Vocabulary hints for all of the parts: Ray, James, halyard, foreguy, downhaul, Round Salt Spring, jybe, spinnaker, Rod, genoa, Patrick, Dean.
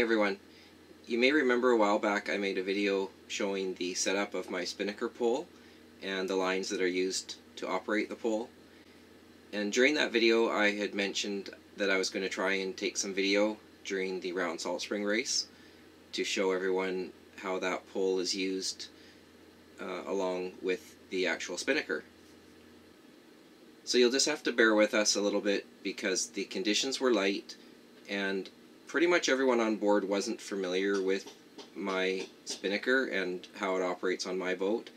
Hey everyone, you may remember a while back I made a video showing the setup of my spinnaker pole and the lines that are used to operate the pole. And during that video I had mentioned that I was going to try and take some video during the Round Salt Spring race to show everyone how that pole is used along with the actual spinnaker. So you'll just have to bear with us a little bit because the conditions were light and pretty much everyone on board wasn't familiar with my spinnaker and how it operates on my boat.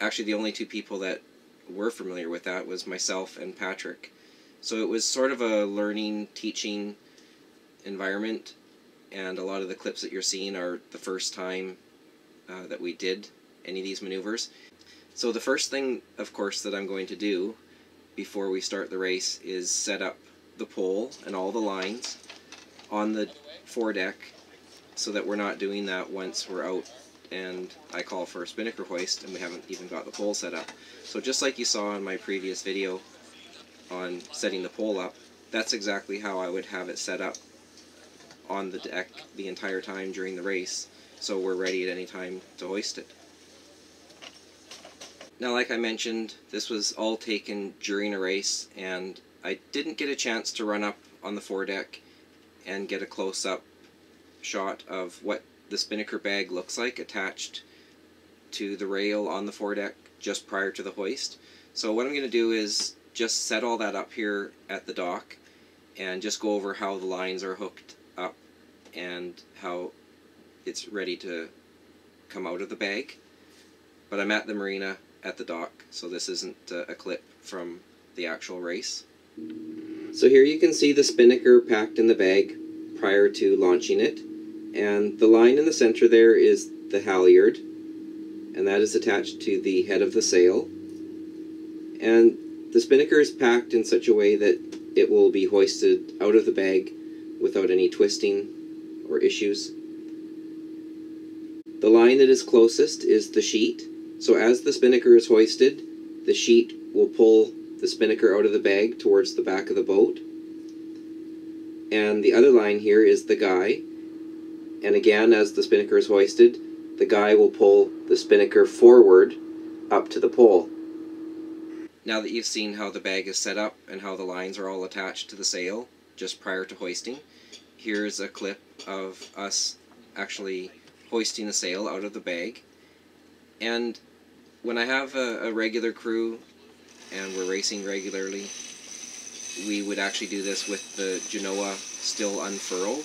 Actually, the only two people that were familiar with that was myself and Patrick. So it was sort of a learning, teaching environment, and a lot of the clips that you're seeing are the first time that we did any of these maneuvers. So the first thing, of course, that I'm going to do before we start the race is set up the pole and all the lines on the foredeck so that we're not doing that once we're out and I call for a spinnaker hoist and we haven't even got the pole set up. So just like you saw in my previous video on setting the pole up, that's exactly how I would have it set up on the deck the entire time during the race, so we're ready at any time to hoist it. Now, like I mentioned, this was all taken during a race and I didn't get a chance to run up on the foredeck and get a close-up shot of what the spinnaker bag looks like attached to the rail on the foredeck just prior to the hoist. So what I'm going to do is just set all that up here at the dock and just go over how the lines are hooked up and how it's ready to come out of the bag. But I'm at the marina at the dock, so this isn't a clip from the actual race. So here you can see the spinnaker packed in the bag prior to launching it, and the line in the center there is the halyard, and that is attached to the head of the sail. And the spinnaker is packed in such a way that it will be hoisted out of the bag without any twisting or issues. The line that is closest is the sheet, so as the spinnaker is hoisted, the sheet will pull the spinnaker out of the bag towards the back of the boat. And the other line here is the guy, and again, as the spinnaker is hoisted, the guy will pull the spinnaker forward up to the pole. Now that you've seen how the bag is set up and how the lines are all attached to the sail just prior to hoisting, here's a clip of us actually hoisting the sail out of the bag. And when I have a regular crew and we're racing regularly, we would actually do this with the genoa still unfurled,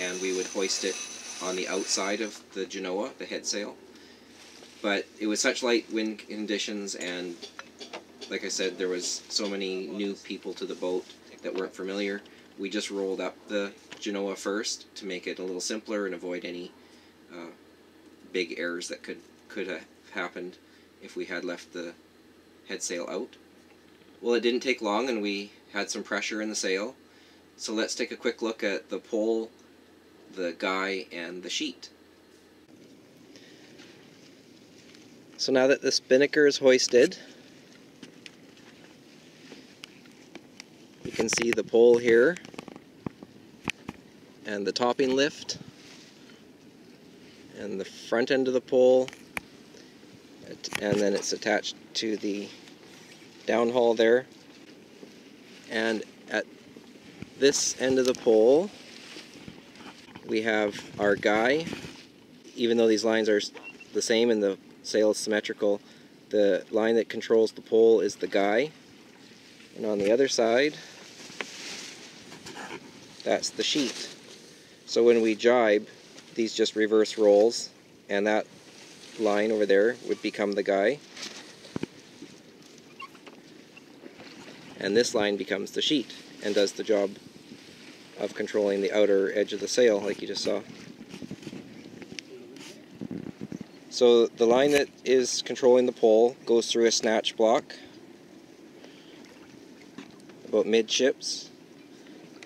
and we would hoist it on the outside of the genoa, the head sail. But it was such light wind conditions, and like I said, there was so many new people to the boat that weren't familiar, we just rolled up the genoa first to make it a little simpler and avoid any big errors that could have happened if we had left the head sail out. Well, it didn't take long and we had some pressure in the sail, so let's take a quick look at the pole, the guy, and the sheet. So now that the spinnaker is hoisted, you can see the pole here and the topping lift and the front end of the pole, and then it's attached to the downhaul there. And at this end of the pole we have our guy. Even though these lines are the same and the sail is symmetrical, the line that controls the pole is the guy, and on the other side that's the sheet. So when we jibe, these just reverse rolls and that line over there would become the guy, and this line becomes the sheet and does the job of controlling the outer edge of the sail like you just saw. So the line that is controlling the pole goes through a snatch block about midships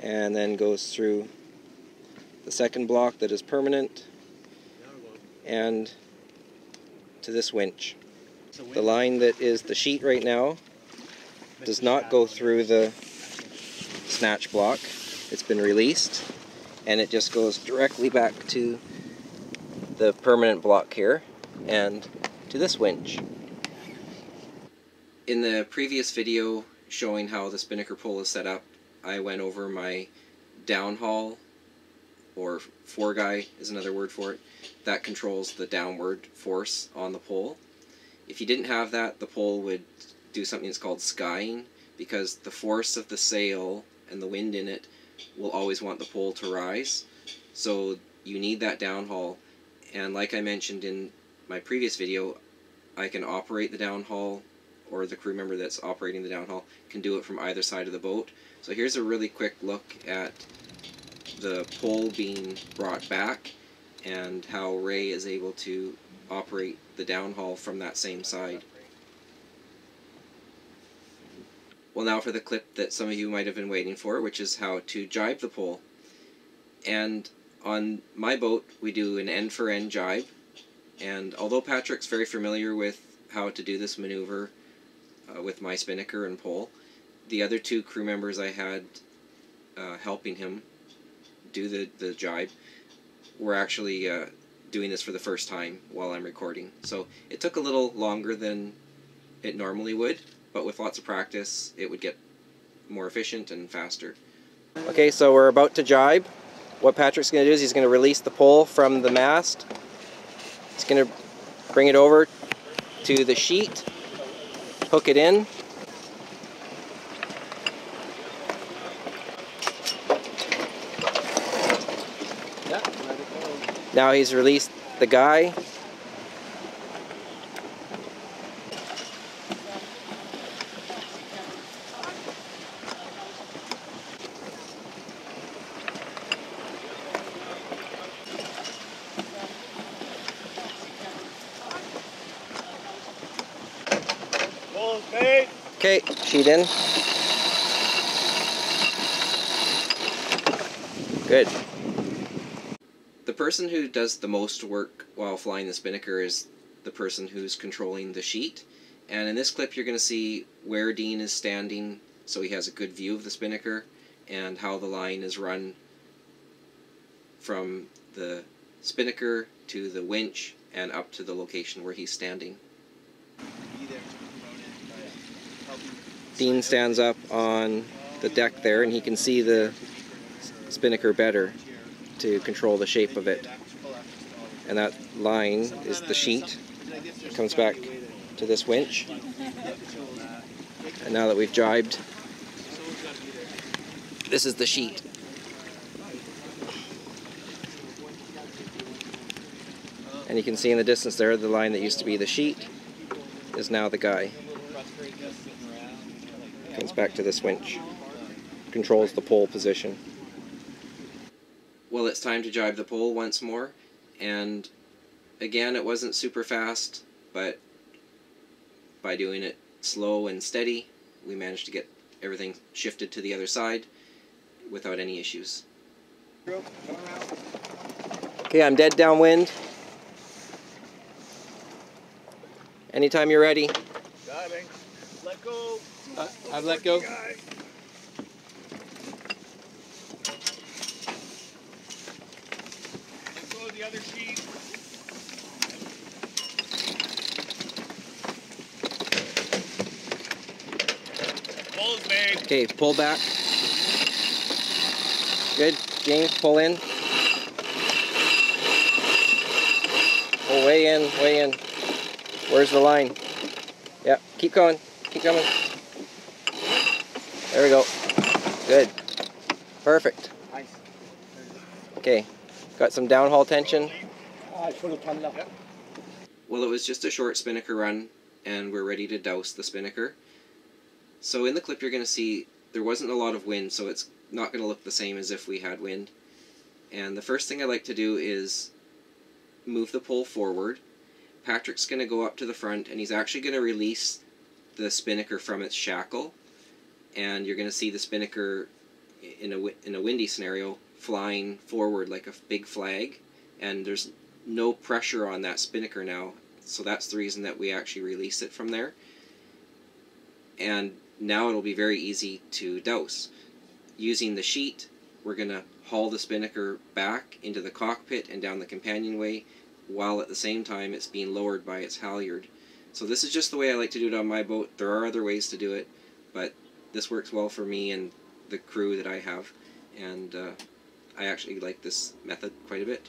and then goes through the second block that is permanent and to this winch. The line that is the sheet right now does not go through the snatch block. It's been released and it just goes directly back to the permanent block here and to this winch. In the previous video showing how the spinnaker pole is set up, I went over my downhaul, or foreguy is another word for it, that controls the downward force on the pole. If you didn't have that, the pole would do something that's called skying, because the force of the sail and the wind in it will always want the pole to rise. So you need that downhaul, and like I mentioned in my previous video, I can operate the downhaul, or the crew member that's operating the downhaul can do it from either side of the boat. So here's a really quick look at the pole being brought back and how Ray is able to operate the downhaul from that same side. Well, now for the clip that some of you might have been waiting for, which is how to jibe the pole. And on my boat we do an end for end jibe, and although Patrick's very familiar with how to do this maneuver with my spinnaker and pole, the other two crew members I had helping him do the jibe were actually doing this for the first time while I'm recording. So it took a little longer than it normally would, but with lots of practice it would get more efficient and faster. Okay, so we're about to jibe. What Patrick's going to do is he's going to release the pole from the mast. He's going to bring it over to the sheet, hook it in, now he's released the guy, okay, sheet in, good. The person who does the most work while flying the spinnaker is the person who's controlling the sheet, and in this clip you're going to see where Dean is standing so he has a good view of the spinnaker and how the line is run from the spinnaker to the winch and up to the location where he's standing. Dean stands up on the deck there and he can see the spinnaker better to control the shape of it. And that line is the sheet. It comes back to this winch. And now that we've jibed, this is the sheet. And you can see in the distance there, the line that used to be the sheet is now the guy. Comes back to this winch. Controls the pole position. Well, it's time to jibe the pole once more, and again it wasn't super fast, but by doing it slow and steady we managed to get everything shifted to the other side without any issues. Okay, I'm dead downwind. Anytime you're ready. Diving. Let go. I've let go. The other sheet. Okay, pull back. Good, James, pull in. Oh, way in, way in. Where's the line? Yeah, keep going, keep coming. There we go. Good. Perfect. Okay. Got some downhaul tension. Well, it was just a short spinnaker run, and we're ready to douse the spinnaker. So in the clip you're going to see there wasn't a lot of wind, so it's not going to look the same as if we had wind. And the first thing I like to do is move the pole forward. Patrick's going to go up to the front, and he's actually going to release the spinnaker from its shackle. And you're going to see the spinnaker in a windy scenario flying forward like a big flag, and there's no pressure on that spinnaker now, so that's the reason that we actually release it from there. And now it'll be very easy to douse. Using the sheet, We're going to haul the spinnaker back into the cockpit and down the companionway, while at the same time it's being lowered by its halyard. So this is just the way I like to do it on my boat. There are other ways to do it, but this works well for me and the crew that I have, and I actually like this method quite a bit.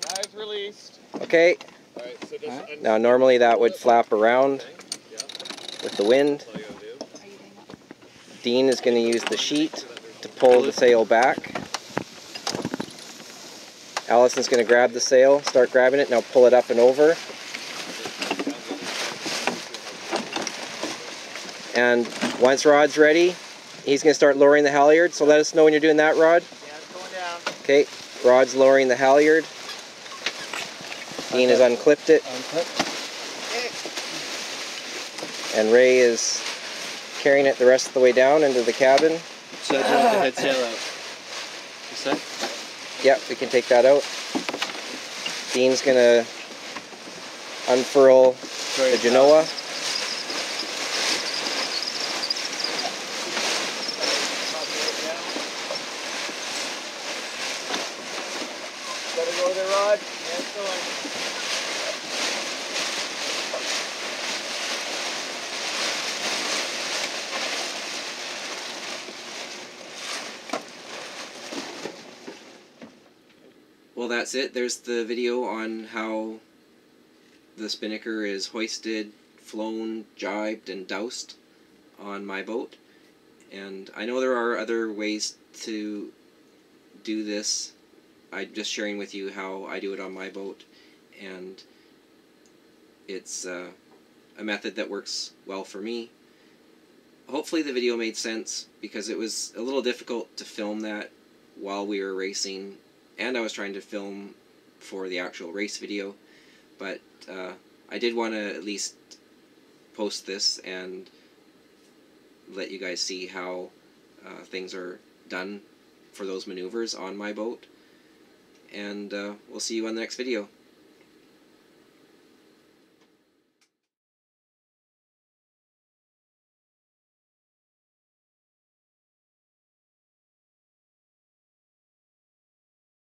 Dive's released. Okay. All right, so just now normally that would flap around with the wind. Dean is going to use the sheet to pull the sail back. Allison's going to grab the sail, start grabbing it, now pull it up and over. And once Rod's ready, he's going to start lowering the halyard. So let us know when you're doing that, Rod. Yeah, it's going down. Okay, Rod's lowering the halyard. Dean has unclipped it. And Ray is carrying it the rest of the way down into the cabin. So I have the head sail out. Is that? Yep, we can take that out. Dean's going to unfurl the Genoa. Let it go there, Rod. Yeah, it's going. Well, that's it. There's the video on how the spinnaker is hoisted, flown, jibed, and doused on my boat. And I know there are other ways to do this. I'm just sharing with you how I do it on my boat, and it's a method that works well for me. Hopefully the video made sense, because it was a little difficult to film that while we were racing, and I was trying to film for the actual race video, but I did want to at least post this and let you guys see how things are done for those maneuvers on my boat. And we'll see you on the next video.